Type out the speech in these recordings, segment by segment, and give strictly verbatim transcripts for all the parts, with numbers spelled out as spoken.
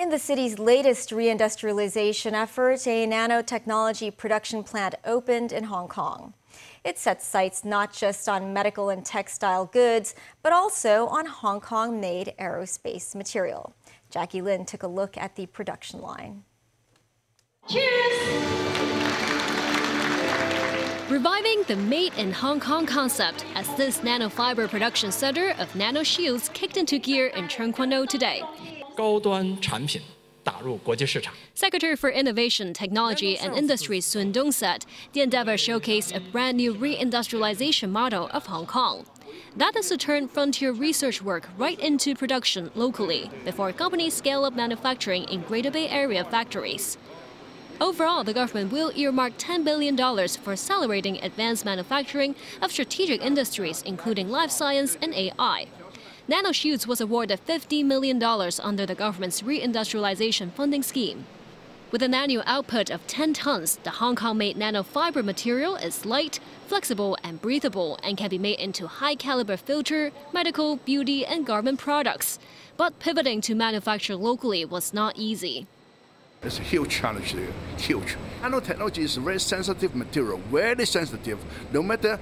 In the city's latest reindustrialization effort, a nanotechnology production plant opened in Hong Kong. It sets sights not just on medical and textile goods, but also on Hong Kong-made aerospace material. Jackie Lin took a look at the production line. Cheers! Reviving the Made in Hong Kong concept as this nanofiber production center of Nano Shields kicked into gear in Cheung Kwan O today. Secretary for Innovation, Technology and Industry Sun Dong said the endeavor showcased a brand new reindustrialization model of Hong Kong. That is to turn frontier research work right into production locally before companies scale up manufacturing in Greater Bay Area factories. Overall, the government will earmark ten billion dollars for accelerating advanced manufacturing of strategic industries, including life science and A I. NanoShoots was awarded fifty million dollars under the government's reindustrialization funding scheme. With an annual output of ten tons, the Hong Kong-made nanofiber material is light, flexible and breathable and can be made into high-caliber filter, medical, beauty and garment products. But pivoting to manufacture locally was not easy. It's a huge challenge there, huge. Nanotechnology is a very sensitive material, very sensitive. No matter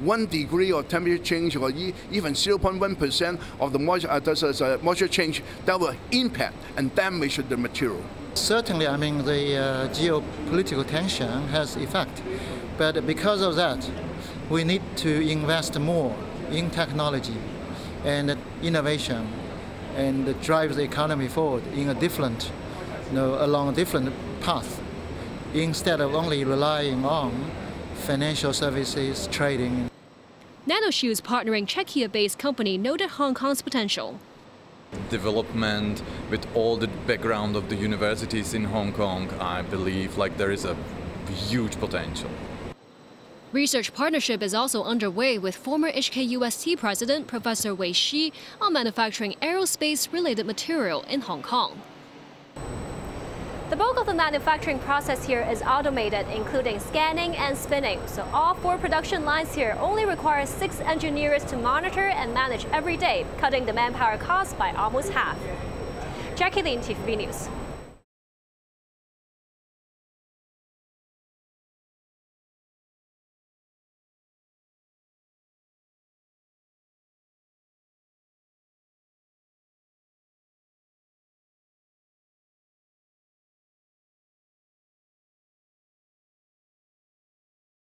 one degree of temperature change or even zero point one percent of the moisture, uh, moisture change, that will impact and damage the material. Certainly, I mean, the uh, geopolitical tension has effect. But because of that, we need to invest more in technology and innovation and drive the economy forward in a different way. Know, along a different path, instead of only relying on financial services, trading. NanoShoots partnering Czechia-based company noted Hong Kong's potential. Development with all the background of the universities in Hong Kong, I believe like there is a huge potential. Research partnership is also underway with former H K U S T president Professor Wei Shi on manufacturing aerospace-related material in Hong Kong. The bulk of the manufacturing process here is automated, including scanning and spinning. So all four production lines here only require six engineers to monitor and manage every day, cutting the manpower cost by almost half. Jackie Lin, T V B News.